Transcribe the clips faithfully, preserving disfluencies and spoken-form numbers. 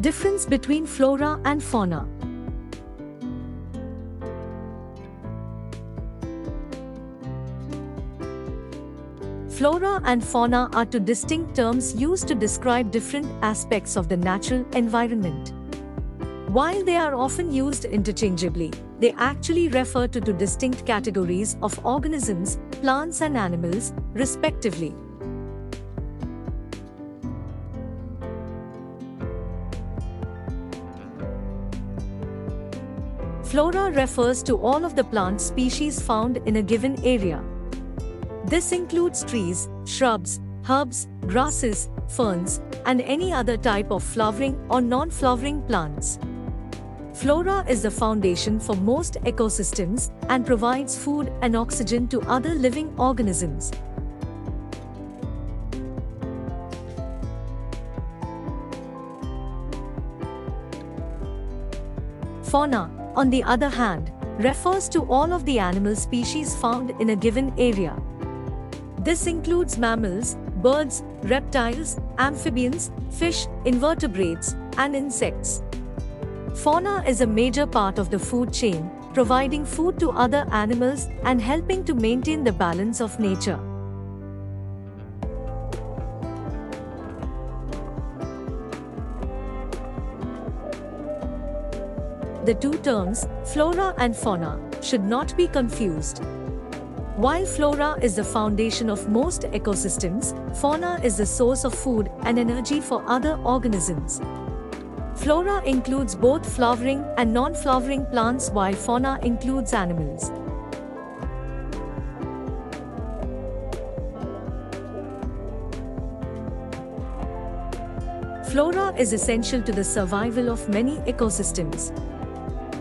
Difference between flora and fauna. Flora and fauna are two distinct terms used to describe different aspects of the natural environment. While they are often used interchangeably, they actually refer to two distinct categories of organisms, plants and animals, respectively. Flora refers to all of the plant species found in a given area. This includes trees, shrubs, herbs, grasses, ferns, and any other type of flowering or non-flowering plants. Flora is the foundation for most ecosystems and provides food and oxygen to other living organisms. Fauna, on the other hand, refers to all of the animal species found in a given area. This includes mammals, birds, reptiles, amphibians, fish, invertebrates, and insects. Fauna is a major part of the food chain, providing food to other animals and helping to maintain the balance of nature. The two terms, flora and fauna, should not be confused. While flora is the foundation of most ecosystems, fauna is the source of food and energy for other organisms. Flora includes both flowering and non-flowering plants, while fauna includes animals. Flora is essential to the survival of many ecosystems.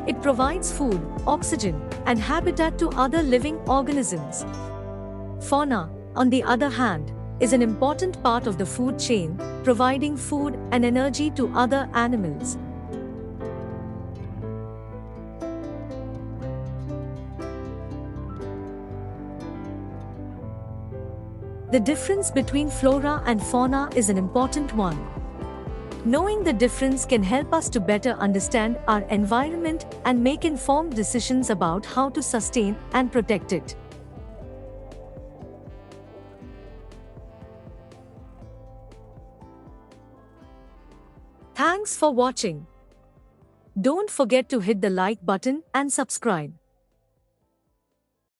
It provides food, oxygen, and habitat to other living organisms. Fauna, on the other hand, is an important part of the food chain, providing food and energy to other animals. The difference between flora and fauna is an important one. Knowing the difference can help us to better understand our environment and make informed decisions about how to sustain and protect it. Thanks for watching. Don't forget to hit the like button and subscribe.